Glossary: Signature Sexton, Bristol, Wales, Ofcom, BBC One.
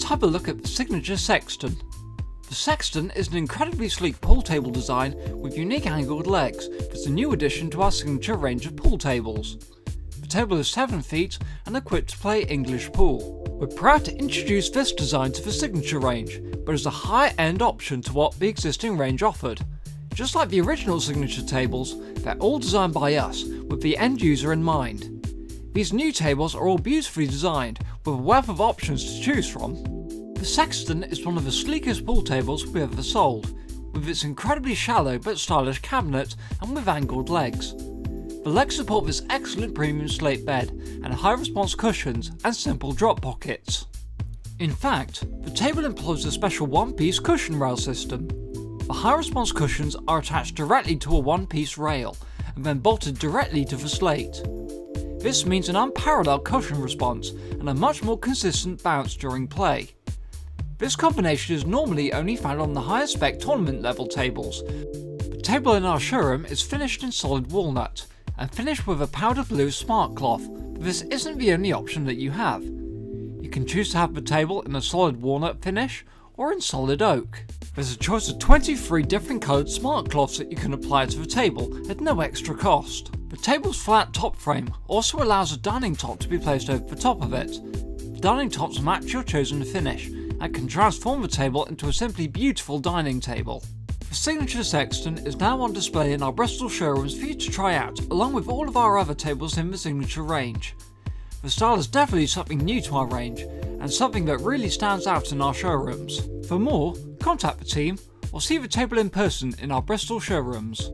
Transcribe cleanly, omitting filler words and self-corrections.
let's have a look at the Signature Sexton. The Sexton is an incredibly sleek pool table design with unique angled legs that's a new addition to our signature range of pool tables. The table is 7 feet and equipped to play English pool. We're proud to introduce this design to the Signature range, but as a high-end option to what the existing range offered. Just like the original Signature tables, they're all designed by us with the end user in mind. These new tables are all beautifully designed, with a wealth of options to choose from. The Sexton is one of the sleekest pool tables we ever sold, with its incredibly shallow but stylish cabinet and with angled legs. The legs support this excellent premium slate bed and high response cushions and simple drop pockets. In fact, the table employs a special one-piece cushion rail system. The high response cushions are attached directly to a one-piece rail and then bolted directly to the slate. This means an unparalleled cushion response and a much more consistent bounce during play. This combination is normally only found on the higher spec tournament level tables. The table in our showroom is finished in solid walnut and finished with a powder blue smart cloth, but this isn't the only option that you have. You can choose to have the table in a solid walnut finish or in solid oak. There's a choice of 23 different coloured smart cloths that you can apply to the table at no extra cost. The table's flat top frame also allows a dining top to be placed over the top of it. The dining tops match your chosen finish and can transform the table into a simply beautiful dining table. The Signature Sexton is now on display in our Bristol showrooms for you to try out, along with all of our other tables in the Signature range. The style is definitely something new to our range and something that really stands out in our showrooms. For more, contact the team or see the table in person in our Bristol showrooms.